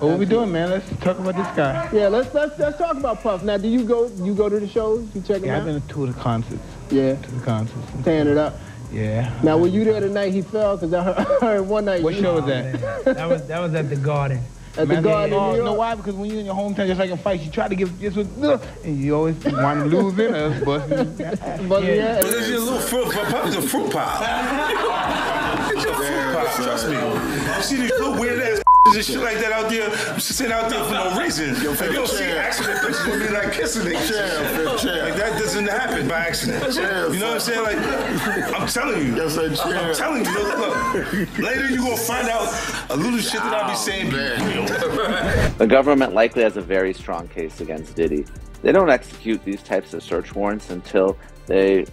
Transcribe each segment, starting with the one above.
Well, what we doing, man? Let's talk about this guy. Yeah, let's talk about Puff. Now, do you go to the shows? You check him out? Yeah, I've been to the concerts. Yeah. To the concerts. Tearing it up. Yeah. Now, were you there the night he fell? Because I heard one night. What show was that? That was at the Garden. At the Garden. You know why? Because when you're in your hometown, just like in fights, you try to give this with, and you always want to lose in us, but yeah. But it's your little fruit pop. It's a fruit pop. It's your fruit pop. Trust me. You see these little weird ass. There's shit like that out there. I'm just sitting out there for no reason. Yo, like, you don't see accident pictures of me like kissing it. Like that doesn't happen by accident. You know what I'm saying? Like, I'm telling you. Yes, I'm telling you. Look, later you're going to find out a little shit that I'll be saying. The government likely has a very strong case against Diddy. They don't execute these types of search warrants until they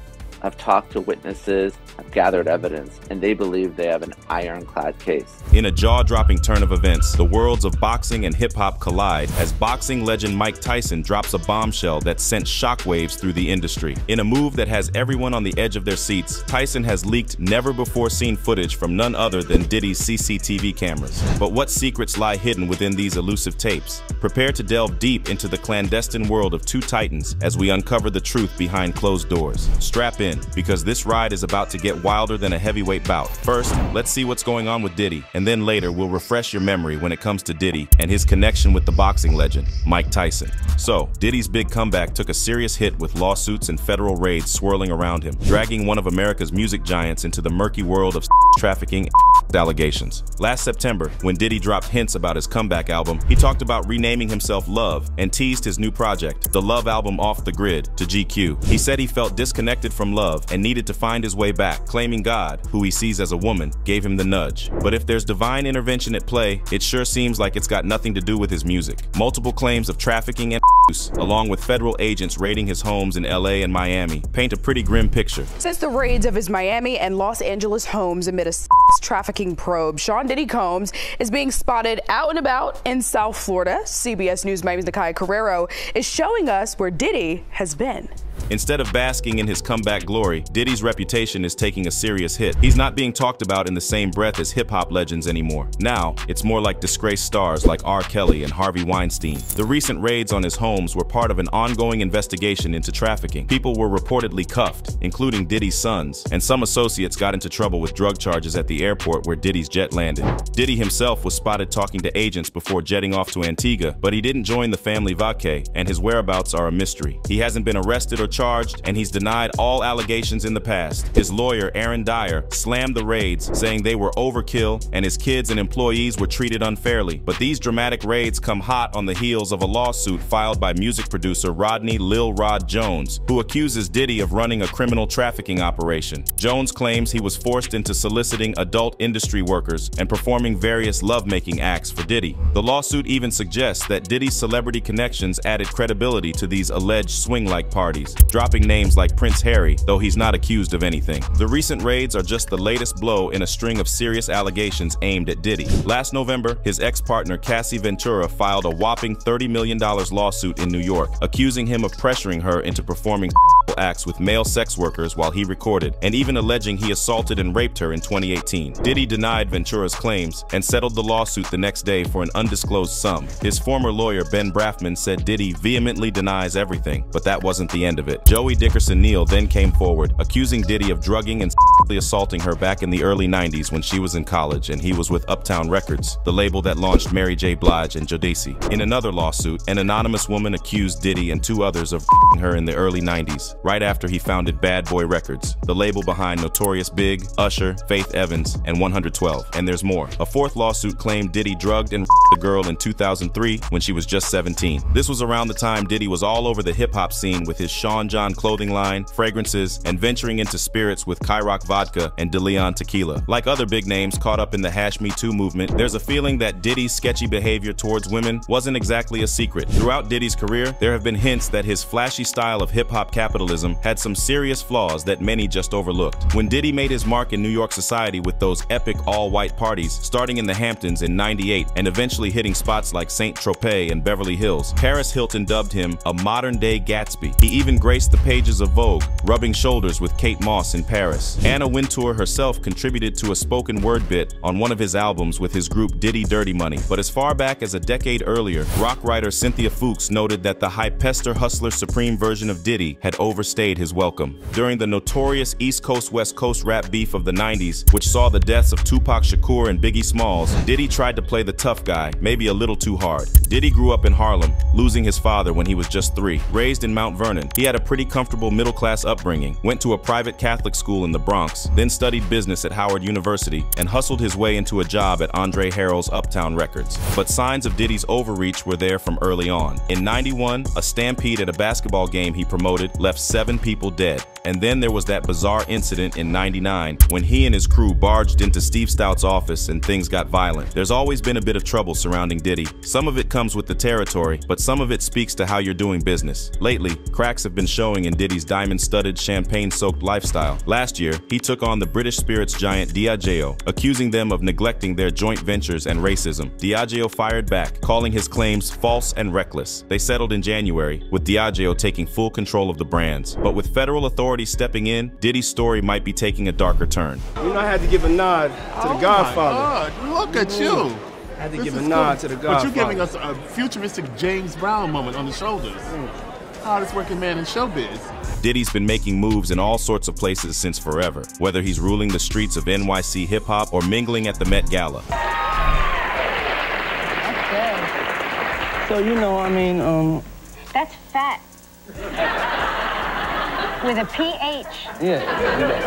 have talked to witnesses, have gathered evidence, and they believe they have an ironclad case. In a jaw-dropping turn of events, the worlds of boxing and hip-hop collide as boxing legend Mike Tyson drops a bombshell that sent shockwaves through the industry. In a move that has everyone on the edge of their seats, Tyson has leaked never-before-seen footage from none other than Diddy's CCTV cameras. But what secrets lie hidden within these elusive tapes? Prepare to delve deep into the clandestine world of two titans as we uncover the truth behind closed doors. Strap in, because this ride is about to get wilder than a heavyweight bout. First, let's see what's going on with Diddy, and then later we'll refresh your memory when it comes to Diddy and his connection with the boxing legend, Mike Tyson. So, Diddy's big comeback took a serious hit with lawsuits and federal raids swirling around him, dragging one of America's music giants into the murky world of trafficking allegations. Last September, when Diddy dropped hints about his comeback album, he talked about renaming himself Love and teased his new project, the Love album Off the Grid, to GQ. He said he felt disconnected from Love and needed to find his way back, claiming God, who he sees as a woman, gave him the nudge. But if there's divine intervention at play, it sure seems like it's got nothing to do with his music. Multiple claims of trafficking and abuse, along with federal agents raiding his homes in LA and Miami, paint a pretty grim picture. Since the raids of his Miami and Los Angeles homes amid a trafficking probe, Sean Diddy Combs is being spotted out and about in South Florida. CBS News Miami's Nakia Carrero is showing us where Diddy has been. Instead of basking in his comeback glory, Diddy's reputation is taking a serious hit. He's not being talked about in the same breath as hip-hop legends anymore. Now, it's more like disgraced stars like R. Kelly and Harvey Weinstein. The recent raids on his homes were part of an ongoing investigation into trafficking. People were reportedly cuffed, including Diddy's sons, and some associates got into trouble with drug charges at the airport where Diddy's jet landed. Diddy himself was spotted talking to agents before jetting off to Antigua, but he didn't join the family vaqué, and his whereabouts are a mystery. He hasn't been arrested or charged, and he's denied all allegations in the past. His lawyer, Aaron Dyer, slammed the raids, saying they were overkill and his kids and employees were treated unfairly. But these dramatic raids come hot on the heels of a lawsuit filed by music producer Lil Rod Jones, who accuses Diddy of running a criminal trafficking operation. Jones claims he was forced into soliciting adult industry workers and performing various lovemaking acts for Diddy. The lawsuit even suggests that Diddy's celebrity connections added credibility to these alleged swing-like parties, dropping names like Prince Harry, though he's not accused of anything. The recent raids are just the latest blow in a string of serious allegations aimed at Diddy. Last November, his ex-partner Cassie Ventura filed a whopping $30 million lawsuit in New York, accusing him of pressuring her into performing acts with male sex workers while he recorded, and even alleging he assaulted and raped her in 2018. Diddy denied Ventura's claims and settled the lawsuit the next day for an undisclosed sum. His former lawyer, Ben Brafman, said Diddy vehemently denies everything, but that wasn't the end of it. Joey Dickerson Neal then came forward, accusing Diddy of drugging and sexually assaulting her back in the early 90s when she was in college and he was with Uptown Records, the label that launched Mary J. Blige and Jodeci. In another lawsuit, an anonymous woman accused Diddy and two others of raping her in the early 90s, right after he founded Bad Boy Records, the label behind Notorious Big, Usher, Faith Evans, and 112. And there's more. A fourth lawsuit claimed Diddy drugged and raped a girl in 2003 when she was just 17. This was around the time Diddy was all over the hip-hop scene with his Sean John clothing line, fragrances, and venturing into spirits with Kyrock Vodka and DeLeon Tequila. Like other big names caught up in the #MeToo movement, there's a feeling that Diddy's sketchy behavior towards women wasn't exactly a secret. Throughout Diddy's career, there have been hints that his flashy style of hip-hop capitalism capitalism had some serious flaws that many just overlooked. When Diddy made his mark in New York society with those epic all-white parties, starting in the Hamptons in '98 and eventually hitting spots like Saint-Tropez and Beverly Hills, Paris Hilton dubbed him a modern-day Gatsby. He even graced the pages of Vogue, rubbing shoulders with Kate Moss in Paris. Anna Wintour herself contributed to a spoken word bit on one of his albums with his group Diddy Dirty Money. But as far back as a decade earlier, rock writer Cynthia Fooks noted that the Hypester Hustler Supreme version of Diddy had overstayed his welcome. During the notorious East Coast West Coast rap beef of the '90s, which saw the deaths of Tupac Shakur and Biggie Smalls, Diddy tried to play the tough guy, maybe a little too hard. Diddy grew up in Harlem, losing his father when he was just 3. Raised in Mount Vernon, he had a pretty comfortable middle-class upbringing, went to a private Catholic school in the Bronx, then studied business at Howard University, and hustled his way into a job at Andre Harrell's Uptown Records. But signs of Diddy's overreach were there from early on. In '91, a stampede at a basketball game he promoted left 7 people dead. And then there was that bizarre incident in '99 when he and his crew barged into Steve Stout's office and things got violent. There's always been a bit of trouble surrounding Diddy. Some of it comes with the territory, but some of it speaks to how you're doing business. Lately, cracks have been showing in Diddy's diamond-studded, champagne-soaked lifestyle. Last year, he took on the British spirits giant Diageo, accusing them of neglecting their joint ventures and racism. Diageo fired back, calling his claims false and reckless. They settled in January, with Diageo taking full control of the brands. But with federal authority stepping in, Diddy's story might be taking a darker turn. You know, I had to give a nod to the Godfather. Oh my God, look at you. I had to give a nod to the Godfather. But you're giving us a futuristic James Brown moment on the shoulders. Hardest working man in showbiz. Diddy's been making moves in all sorts of places since forever, whether he's ruling the streets of NYC hip-hop or mingling at the Met Gala. Okay. So, you know, I mean, that's fat. With a PH. Yeah,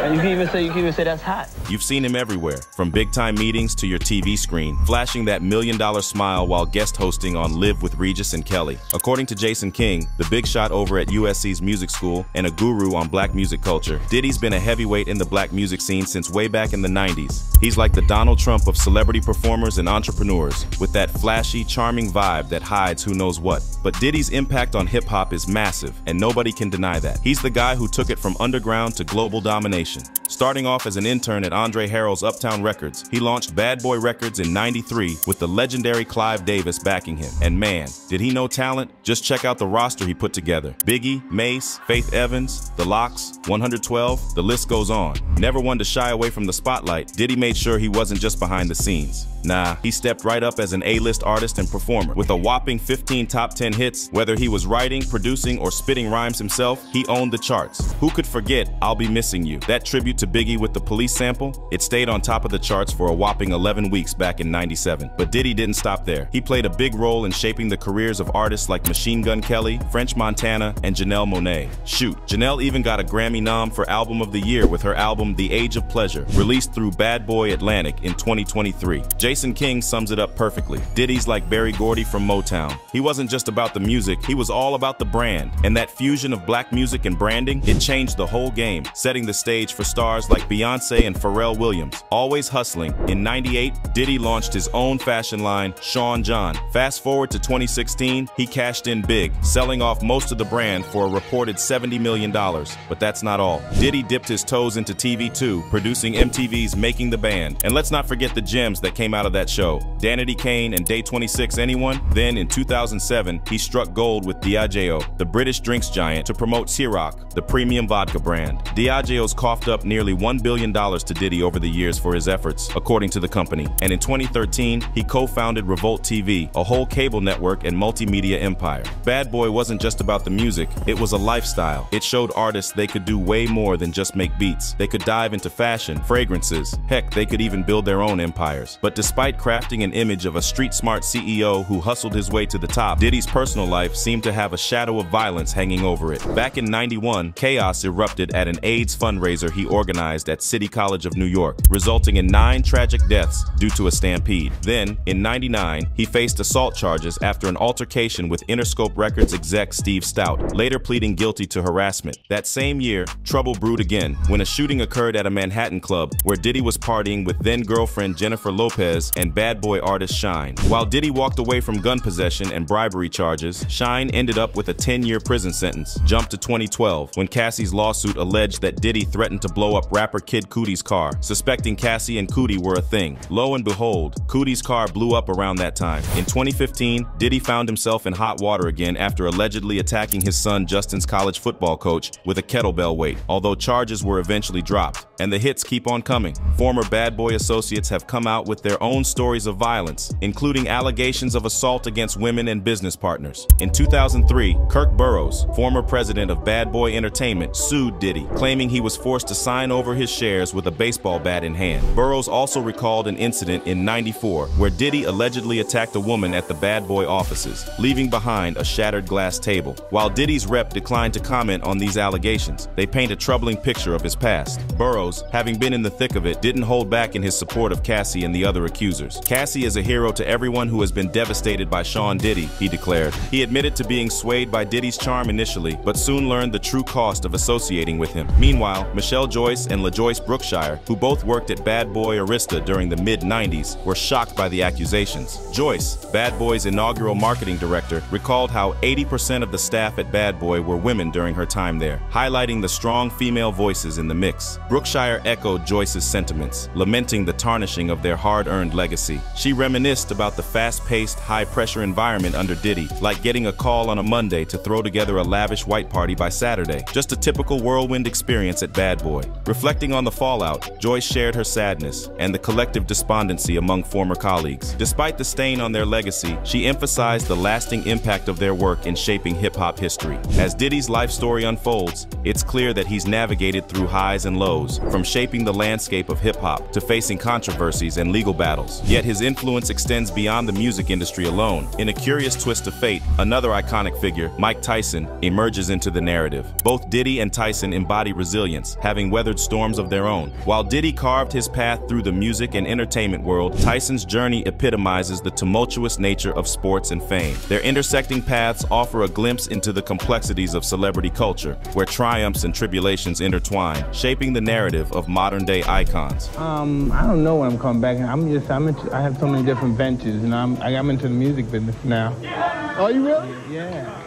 and you can even say that's hot. You've seen him everywhere, from big-time meetings to your TV screen, flashing that million-dollar smile while guest hosting on Live with Regis and Kelly. According to Jason King, the big shot over at USC's music school and a guru on black music culture, Diddy's been a heavyweight in the black music scene since way back in the '90s. He's like the Donald Trump of celebrity performers and entrepreneurs, with that flashy, charming vibe that hides who knows what. But Diddy's impact on hip-hop is massive, and nobody can deny that. He's the guy who took it from underground to global domination. Starting off as an intern at Andre Harrell's Uptown Records, he launched Bad Boy Records in '93 with the legendary Clive Davis backing him. And man, did he know talent? Just check out the roster he put together. Biggie, Mase, Faith Evans, The Lox, 112, the list goes on. Never one to shy away from the spotlight, Diddy made sure he wasn't just behind the scenes. Nah, he stepped right up as an A-list artist and performer. With a whopping 15 top 10 hits, whether he was writing, producing, or spitting rhymes himself, he owned the charts. Who could forget I'll Be Missing You? That tribute to Biggie with the Police sample, it stayed on top of the charts for a whopping 11 weeks back in '97. But Diddy didn't stop there. He played a big role in shaping the careers of artists like Machine Gun Kelly, French Montana, and Janelle Monáe. Shoot, Janelle even got a Grammy nom for Album of the Year with her album The Age of Pleasure, released through Bad Boy Atlantic in 2023. Jason King sums it up perfectly. Diddy's like Berry Gordy from Motown. He wasn't just about the music, he was all about the brand. And that fusion of black music and branding, it changed the whole game, setting the stage for stars like Beyonce and Pharrell Williams. Always hustling, in '98, Diddy launched his own fashion line, Sean John. Fast forward to 2016, he cashed in big, selling off most of the brand for a reported $70 million. But that's not all. Diddy dipped his toes into TV too, producing MTV's Making the Band. And let's not forget the gems that came out of that show. Danity Kane and Day 26, anyone? Then in 2007, he struck gold with Diageo, the British drinks giant, to promote Ciroc, the premium vodka brand. Diageo's coughed up nearly $1 billion to Diddy over the years for his efforts, according to the company. And in 2013, he co-founded Revolt TV, a whole cable network and multimedia empire. Bad Boy wasn't just about the music, it was a lifestyle. It showed artists they could do way more than just make beats. They could dive into fashion, fragrances, heck, they could even build their own empires. But despite crafting an image of a street-smart CEO who hustled his way to the top, Diddy's personal life seemed to have a shadow of violence hanging over it. Back in '91, chaos erupted at an AIDS fundraiser he organized organized at City College of New York, resulting in 9 tragic deaths due to a stampede. Then, in '99, he faced assault charges after an altercation with Interscope Records exec Steve Stout, later pleading guilty to harassment. That same year, trouble brewed again when a shooting occurred at a Manhattan club where Diddy was partying with then-girlfriend Jennifer Lopez and Bad Boy artist Shine. While Diddy walked away from gun possession and bribery charges, Shine ended up with a 10-year prison sentence. Jump to 2012, when Cassie's lawsuit alleged that Diddy threatened to blow up rapper Kid Cudi's car, suspecting Cassie and Cudi were a thing. Lo and behold, Cudi's car blew up around that time. In 2015, Diddy found himself in hot water again after allegedly attacking his son Justin's college football coach with a kettlebell weight, although charges were eventually dropped. And the hits keep on coming. Former Bad Boy associates have come out with their own stories of violence, including allegations of assault against women and business partners. In 2003, Kirk Burrows, former president of Bad Boy Entertainment, sued Diddy, claiming he was forced to sign over his shares with a baseball bat in hand. Burrows also recalled an incident in '94 where Diddy allegedly attacked a woman at the Bad Boy offices, leaving behind a shattered glass table. While Diddy's rep declined to comment on these allegations, they paint a troubling picture of his past. Burrows, having been in the thick of it, didn't hold back in his support of Cassie and the other accusers. Cassie is a hero to everyone who has been devastated by Sean Diddy, he declared. He admitted to being swayed by Diddy's charm initially, but soon learned the true cost of associating with him. Meanwhile, Michelle Joyce and LaJoyce Brookshire, who both worked at Bad Boy Arista during the mid-'90s, were shocked by the accusations. Joyce, Bad Boy's inaugural marketing director, recalled how 80% of the staff at Bad Boy were women during her time there, highlighting the strong female voices in the mix. Brookshire echoed Joyce's sentiments, lamenting the tarnishing of their hard-earned legacy. She reminisced about the fast-paced, high-pressure environment under Diddy, like getting a call on a Monday to throw together a lavish white party by Saturday. Just a typical whirlwind experience at Bad Boy. Reflecting on the fallout, Joyce shared her sadness and the collective despondency among former colleagues. Despite the stain on their legacy, she emphasized the lasting impact of their work in shaping hip-hop history. As Diddy's life story unfolds, it's clear that he's navigated through highs and lows, from shaping the landscape of hip-hop to facing controversies and legal battles. Yet his influence extends beyond the music industry alone. In a curious twist of fate, another iconic figure, Mike Tyson, emerges into the narrative. Both Diddy and Tyson embody resilience, having weathered storms of their own. While Diddy carved his path through the music and entertainment world, Tyson's journey epitomizes the tumultuous nature of sports and fame. Their intersecting paths offer a glimpse into the complexities of celebrity culture, where triumphs and tribulations intertwine, shaping the narrative of modern-day icons. I don't know when I'm coming back. I have so many different ventures, and I'm into the music business now. Yeah. Are you really? Yeah.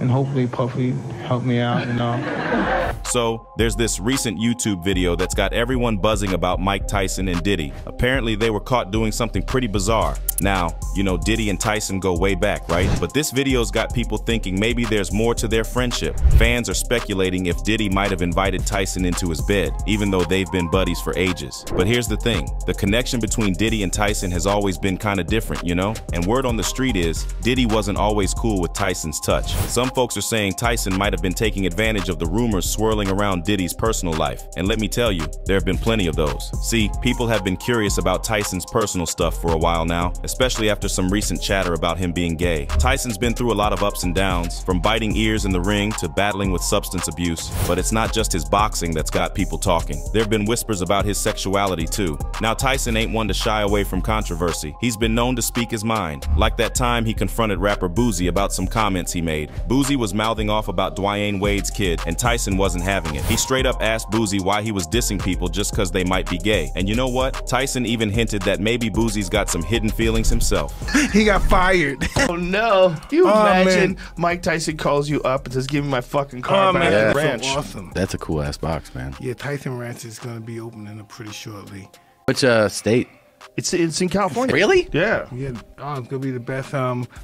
And hopefully Puffy helped me out, you know. So, there's this recent YouTube video that's got everyone buzzing about Mike Tyson and Diddy. Apparently, they were caught doing something pretty bizarre. Now, you know Diddy and Tyson go way back, right? But this video's got people thinking maybe there's more to their friendship. Fans are speculating if Diddy might have invited Tyson into his bed, even though they've been buddies for ages. But here's the thing, the connection between Diddy and Tyson has always been kinda different, you know? And word on the street is, Diddy wasn't always cool with Tyson's touch. Some folks are saying Tyson might have been taking advantage of the rumors swirling around Diddy's personal life, and let me tell you, there have been plenty of those. See, people have been curious about Tyson's personal stuff for a while now, especially after some recent chatter about him being gay. Tyson's been through a lot of ups and downs, from biting ears in the ring to battling with substance abuse, but it's not just his boxing that's got people talking. There have been whispers about his sexuality too. Now, Tyson ain't one to shy away from controversy. He's been known to speak his mind, like that time he confronted rapper Boosie about some comments he made. Boosie was mouthing off about Dwyane Wade's kid, and Tyson wasn't having it. He straight up asked Boosie why he was dissing people just because they might be gay. And you know what? Tyson even hinted that maybe Boosie's got some hidden feelings himself. He got fired. Oh no. You imagine, man. Mike Tyson calls you up and says, give me my fucking car back. Yeah. Ranch. So awesome. That's a cool ass box, man. Yeah, Tyson Ranch is gonna be opening up pretty shortly. Which state? It's in California. Really? Yeah. Yeah. Oh, it's gonna be the best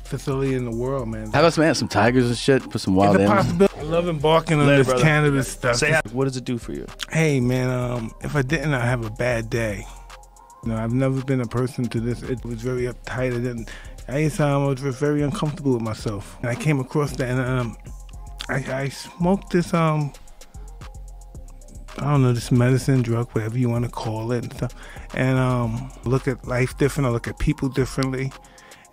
facility in the world, man. How about some tigers and shit? Put some wild animals. I love embarking on this cannabis stuff. Say, what does it do for you? Hey, man. If I didn't, I'd have a bad day. You know, I've never been a person to this. It was very uptight. I was just very uncomfortable with myself. And I came across that, and I smoked this I don't know, this medicine, drug, whatever you want to call it and stuff. And look at life different, I look at people differently.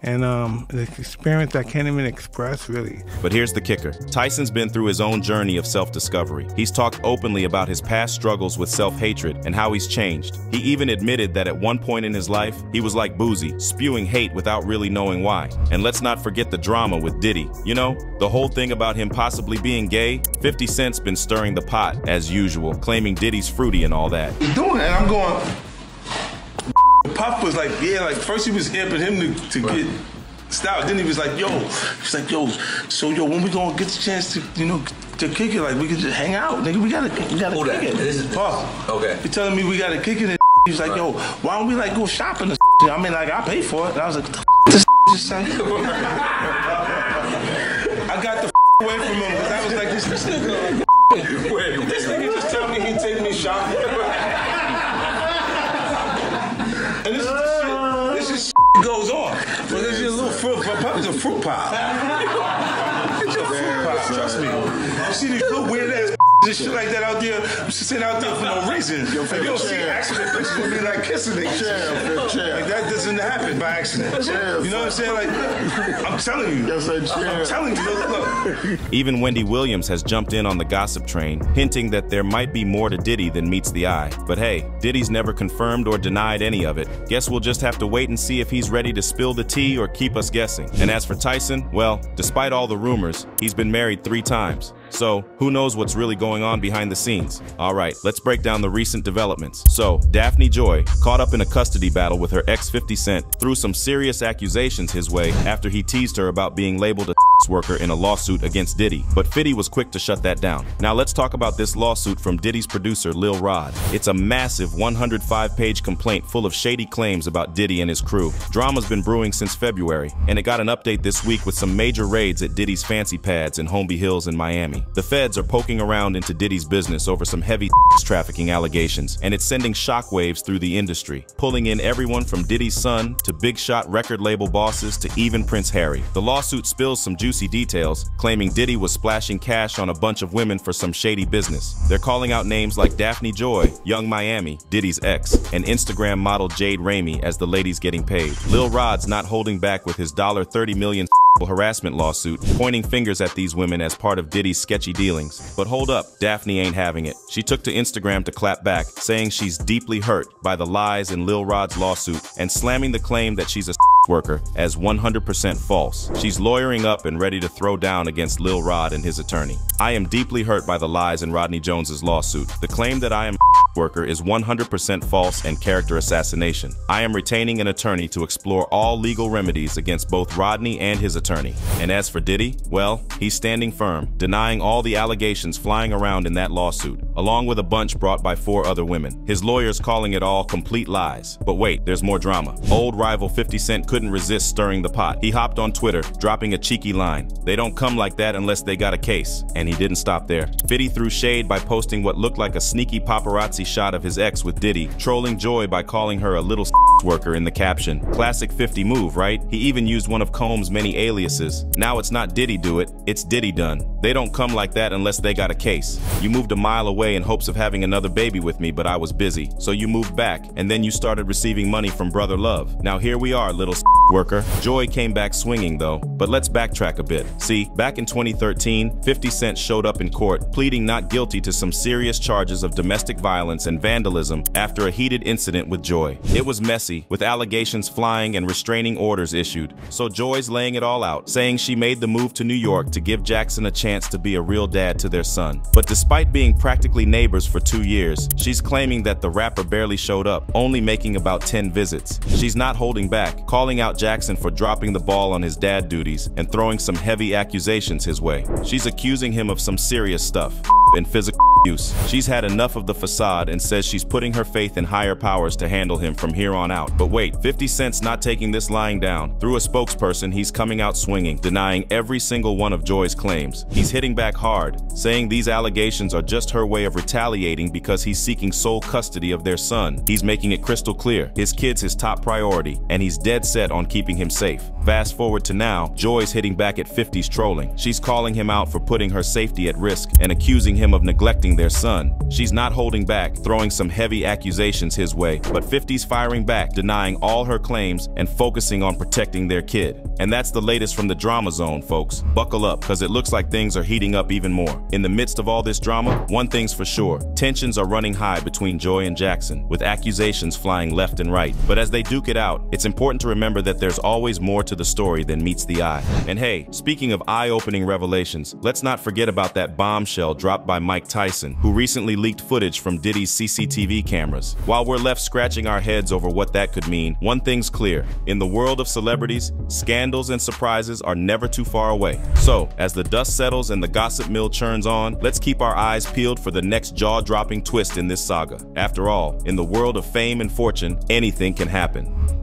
and an experience I can't even express, really. But here's the kicker. Tyson's been through his own journey of self-discovery. He's talked openly about his past struggles with self-hatred and how he's changed. He even admitted that at one point in his life, he was like Boosie, spewing hate without really knowing why. And let's not forget the drama with Diddy. You know, the whole thing about him possibly being gay. 50 Cent's been stirring the pot, as usual, claiming Diddy's fruity and all that. He's doing it, and I'm going... Puff was like, yeah, like first he was amping him to get stopped. Then he was like, yo, so when we gonna get the chance to, you know, to kick it, like we can just hang out, nigga, we gotta kick it. This is Puff. Okay. He telling me we gotta kick it and he was like, yo, why don't we like go shopping and I mean, like I pay for it. And I was like, what the this just say? I got the away from him because I was like, this nigga, this nigga just tell me he'd take me shopping. And this is shit goes on. But this is a little fruit pop. It's a fruit pop. It's a fruit pop, trust me. You see these little weird ass and shit like that out there, I'm sitting out there for no reason. If you don't see accident pictures would be like kissing niggas. Like that doesn't happen by accident. You know what I'm saying? Like, I'm telling you. I'm telling you, look. Even Wendy Williams has jumped in on the gossip train, hinting that there might be more to Diddy than meets the eye. But hey, Diddy's never confirmed or denied any of it. Guess we'll just have to wait and see if he's ready to spill the tea or keep us guessing. And as for Tyson, well, despite all the rumors, he's been married 3 times. So, who knows what's really going on behind the scenes? All right, let's break down the recent developments. So, Daphne Joy, caught up in a custody battle with her ex 50 Cent, threw some serious accusations his way after he teased her about being labeled a worker in a lawsuit against Diddy. But 50 was quick to shut that down. Now, let's talk about this lawsuit from Diddy's producer, Lil Rod. It's a massive 105-page complaint full of shady claims about Diddy and his crew. Drama's been brewing since February, and it got an update this week with some major raids at Diddy's fancy pads in Holmby Hills in Miami. The feds are poking around into Diddy's business over some heavy trafficking allegations, and it's sending shockwaves through the industry, pulling in everyone from Diddy's son to big shot record label bosses to even Prince Harry. The lawsuit spills some juicy details, claiming Diddy was splashing cash on a bunch of women for some shady business. They're calling out names like Daphne Joy, Young Miami, Diddy's ex, and Instagram model Jade Ramey as the ladies getting paid. Lil Rod's not holding back with his $30 million harassment lawsuit, pointing fingers at these women as part of Diddy's sketchy dealings. But hold up, Daphne ain't having it. She took to Instagram to clap back, saying she's deeply hurt by the lies in Lil Rod's lawsuit and slamming the claim that she's a worker as 100% false. She's lawyering up and ready to throw down against Lil Rod and his attorney. I am deeply hurt by the lies in Rodney Jones's lawsuit. The claim that I am a worker is 100% false and character assassination. I am retaining an attorney to explore all legal remedies against both Rodney and his attorney. And as for Diddy, well, he's standing firm, denying all the allegations flying around in that lawsuit, along with a bunch brought by 4 other women. His lawyers calling it all complete lies. But wait, there's more drama. Old rival 50 Cent couldn't resist stirring the pot. He hopped on Twitter, dropping a cheeky line. They don't come like that unless they got a case. And he didn't stop there. 50 threw shade by posting what looked like a sneaky paparazzi shot of his ex with Diddy, trolling Joy by calling her a little worker in the caption. Classic 50 move, right? He even used one of Combs' many aliases. Now it's not Diddy do it, it's Diddy done. They don't come like that unless they got a case. You moved a mile away in hopes of having another baby with me, but I was busy. So you moved back, and then you started receiving money from Brother Love. Now here we are, little worker. Joy came back swinging though, but let's backtrack a bit. See, back in 2013, 50 Cent showed up in court, pleading not guilty to some serious charges of domestic violence and vandalism after a heated incident with Joy. It was messy, with allegations flying and restraining orders issued. So Joy's laying it all out, saying she made the move to New York to give Jackson a chance to be a real dad to their son. But despite being practically neighbors for 2 years, she's claiming that the rapper barely showed up, only making about 10 visits. She's not holding back, calling out Jackson for dropping the ball on his dad duties and throwing some heavy accusations his way. She's accusing him of some serious stuff and physical abuse. She's had enough of the facade and says she's putting her faith in higher powers to handle him from here on out. But wait, 50 Cent's not taking this lying down. Through a spokesperson, he's coming out swinging, denying every single one of Joy's claims. He's hitting back hard, saying these allegations are just her way of retaliating because he's seeking sole custody of their son. He's making it crystal clear. His kid's his top priority, and he's dead set on keeping him safe. Fast forward to now, Joy's hitting back at 50's trolling. She's calling him out for putting her safety at risk and accusing him of neglecting their son. She's not holding back, throwing some heavy accusations his way, but 50's firing back, denying all her claims and focusing on protecting their kid. And that's the latest from the drama zone, folks. Buckle up, because it looks like things are heating up even more. In the midst of all this drama, one thing's for sure, tensions are running high between Joy and Jackson, with accusations flying left and right. But as they duke it out, it's important to remember that there's always more to the story than meets the eye. And hey, speaking of eye-opening revelations, let's not forget about that bombshell dropped by Mike Tyson, who recently leaked footage from Diddy's CCTV cameras. While we're left scratching our heads over what that could mean, one thing's clear. In the world of celebrities, scandals and surprises are never too far away. So, as the dust settles and the gossip mill churns on, let's keep our eyes peeled for the next jaw-dropping twist in this saga. After all, in the world of fame and fortune, anything can happen.